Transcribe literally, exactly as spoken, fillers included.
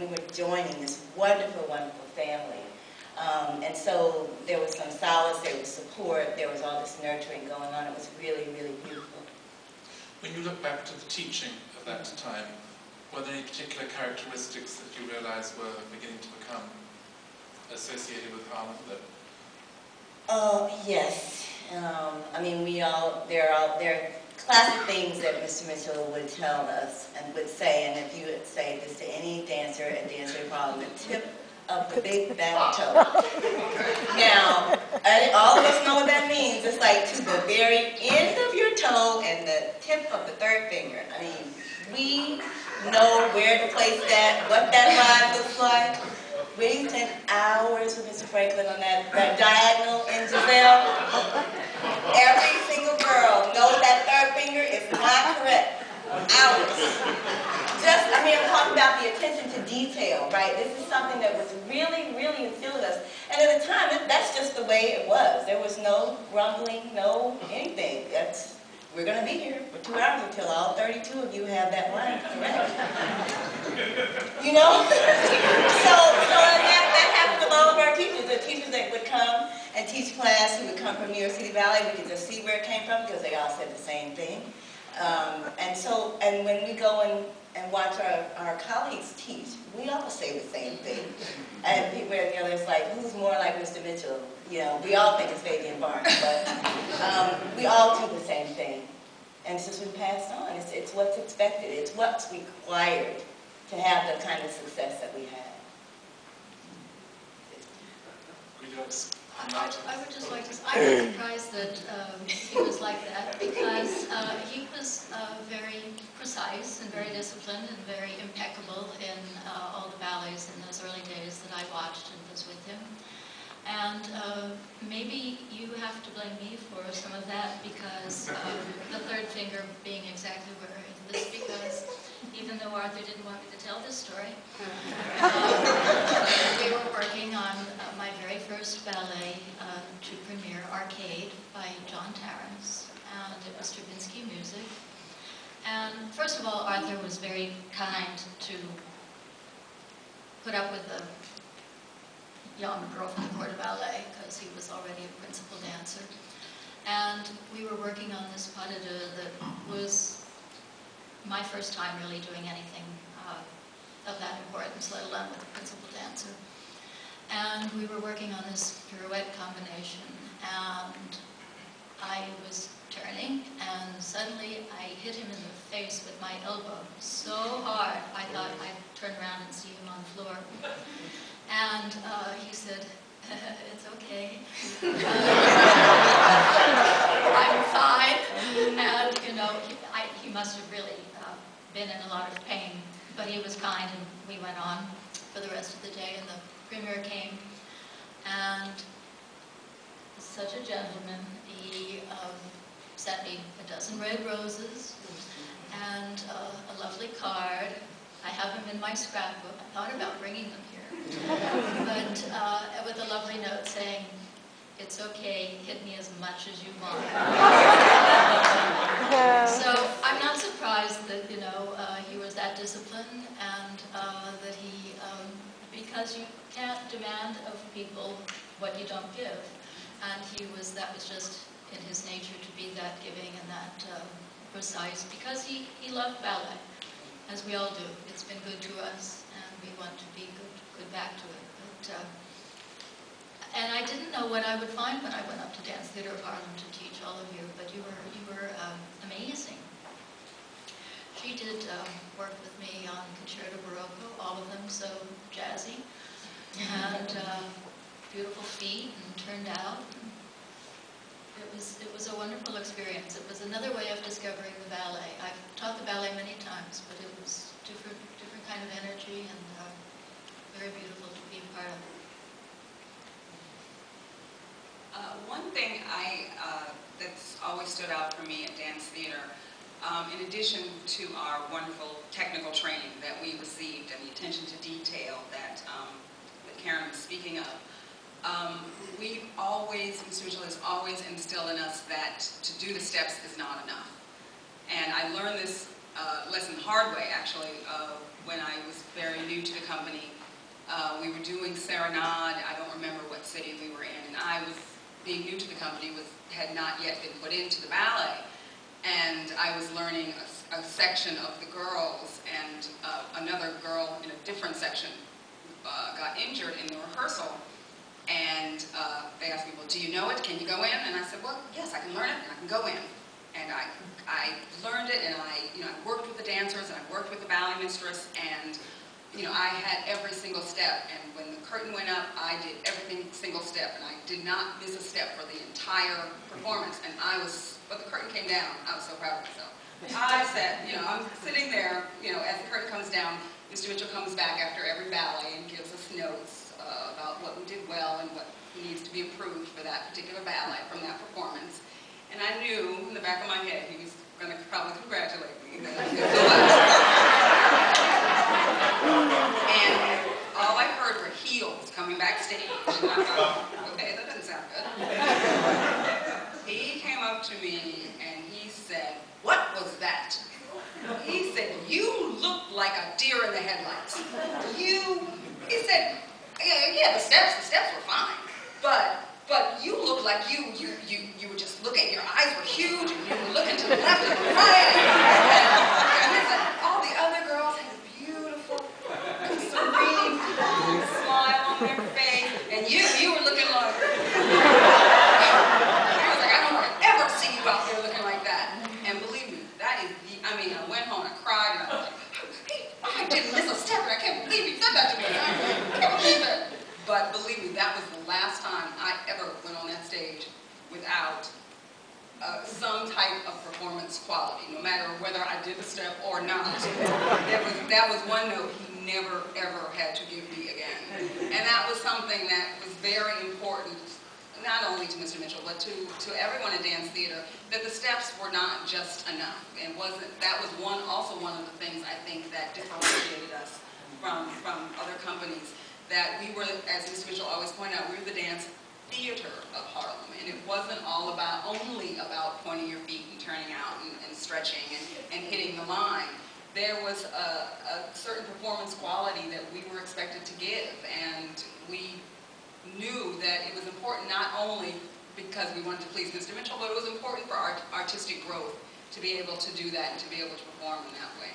when we were joining this wonderful, wonderful family. Um, and so there was some solace, there was support, there was all this nurturing going on. It was really, really beautiful. When you look back to the teaching of that time, were there any particular characteristics that you realized were beginning to become associated with Harlem? Oh, yes. Um, I mean, we all, there are, there are classic things that Mister Mitchell would tell us and would say, and if you would say this to any dancer at Dance Theatre of Harlem, the tip of the big back toe. Now, all of us know what that means. It's like to the very end of your toe and the tip of the third finger. I mean, we know where to place that, what that line looks like. We spent hours with Mister Franklin on that, that diagonal in Giselle. Every single girl knows that third finger is not correct. Hours. Just, I mean, I'm talking about the attention to detail, right? This is something that was really, really instilled in us. And at the time, that's just the way it was. There was no grumbling, no anything. That's, we're going to be here for two hours until all thirty-two of you have that line correct. You know? so so that, that happened with all of our teachers. The teachers that would come and teach class who would come from New York City Valley, we could just see where it came from because they all said the same thing. Um, and so, and when we go and and watch our, our colleagues teach, we all say the same thing. And people and the others like, who's more like Mister Mitchell? You know, we all think it's Fabian Barnes, but um, we all do the same thing. And it's just been passed on. It's, it's what's expected. It's what's required to have the kind of success that we have. I, I would just like to say, I was surprised that um, he was like that because uh, he was uh, very precise and very disciplined and very impeccable in uh, all the ballets in those early days that I watched and was with him. And uh, maybe you have to blame me for some of that because um, the third finger being exactly where it is, because even though Arthur didn't want me to tell this story, um, we were working on uh, my very first ballet uh, to premiere, Arcade, by John Terence, and it was Stravinsky music. And first of all, Arthur was very kind to put up with the young girl from the Court of Ballet, because he was already a principal dancer. And we were working on this pas de deux that was my first time really doing anything uh, of that importance, let alone with a principal dancer. And we were working on this pirouette combination, and I was turning, and suddenly I hit him in the face with my elbow so hard, I thought I'd turn around and see him on the floor. And uh, he said, it's okay. I'm fine. And, you know, he, I, he must have really uh, been in a lot of pain, but he was kind, and we went on for the rest of the day, and the premier came, and such a gentleman, he um, sent me a dozen red roses and uh, a lovely card. I have them in my scrapbook. I thought about bringing them here. But uh, with a lovely note saying, it's okay, hit me as much as you want. Yeah. So I'm not surprised that, you know, uh, he was that disciplined, and uh, that he, um, because you can't demand of people what you don't give. And he was, that was just in his nature to be that giving and that uh, precise, because he, he loved ballet, as we all do. It's been good to us, and we want to be good, good back to it. But, uh, and I didn't know what I would find when I went up to Dance Theatre of Harlem to teach all of you, but you were, you were um, amazing. She did um, work with me on Concerto Barocco, all of them so jazzy, and uh, beautiful feet, and turned out. It was, it was a wonderful experience. It was another way of discovering the ballet. I've taught the ballet many times, but it was different, different kind of energy, and uh, very beautiful to be a part of it. Uh, one thing I, uh, that's always stood out for me at Dance Theater, um, in addition to our wonderful technical training that we received and the attention to detail that, um, that Karen was speaking of, Um, we've always, Mister Mitchell has always instilled in us that to do the steps is not enough. And I learned this uh, lesson the hard way, actually, uh, when I was very new to the company. Uh, we were doing Serenade. I don't remember what city we were in, and I was, being new to the company, was had not yet been put into the ballet, and I was learning a, a section of the girls, and uh, another girl in a different section uh, got injured in the rehearsal, and uh, they asked me, well, do you know it? Can you go in? And I said, well, yes, I can learn it, and I can go in. And I, I learned it, and I, you know, I worked with the dancers, and I worked with the ballet mistress, and, you know, I had every single step. And when the curtain went up, I did every single step, and I did not miss a step for the entire performance. And I was, but the curtain came down, I was so proud of myself. I said, you know, I'm sitting there, you know, as the curtain comes down, Mister Mitchell comes back after every ballet and gives us notes uh, about what we did well and what needs to be improved for that particular ballet from that performance. And I knew in the back of my head he was going to probably congratulate me. And all I heard were heels coming backstage. And I thought, okay, that doesn't sound good. He came up to me and he said, what was that? He said, you looked like a deer in the headlights. You, he said, yeah, yeah, the steps, the steps were fine, but But you looked like you, you, you, you were just looking, your eyes were huge, and you were looking to the left and the right. And it's like, all the other girls had this beautiful, serene, calm smile on their face, and you, you were looking like... I was like, I don't want to ever see you out there looking like that. And believe me, that is the, I mean, I went home, I cried, and I was like, I didn't miss a step, and I can't believe he said that to me. I can't believe it. But believe me, that was the last time I ever went on that stage without uh, some type of performance quality, no matter whether I did the step or not. That was, that was one note he never, ever had to give me again. And that was something that was very important, not only to Mister Mitchell, but to, to everyone at Dance Theater, that the steps were not just enough. And wasn't, that was one, also one of the things I think that differentiated us from, from other companies. That we were, as Mister Mitchell always pointed out, we were the Dance Theater of Harlem, and it wasn't all about, only about pointing your feet and turning out and, and stretching and, and hitting the line. There was a, a certain performance quality that we were expected to give, and we knew that it was important not only because we wanted to please Mister Mitchell, but it was important for our art, artistic growth to be able to do that and to be able to perform in that way.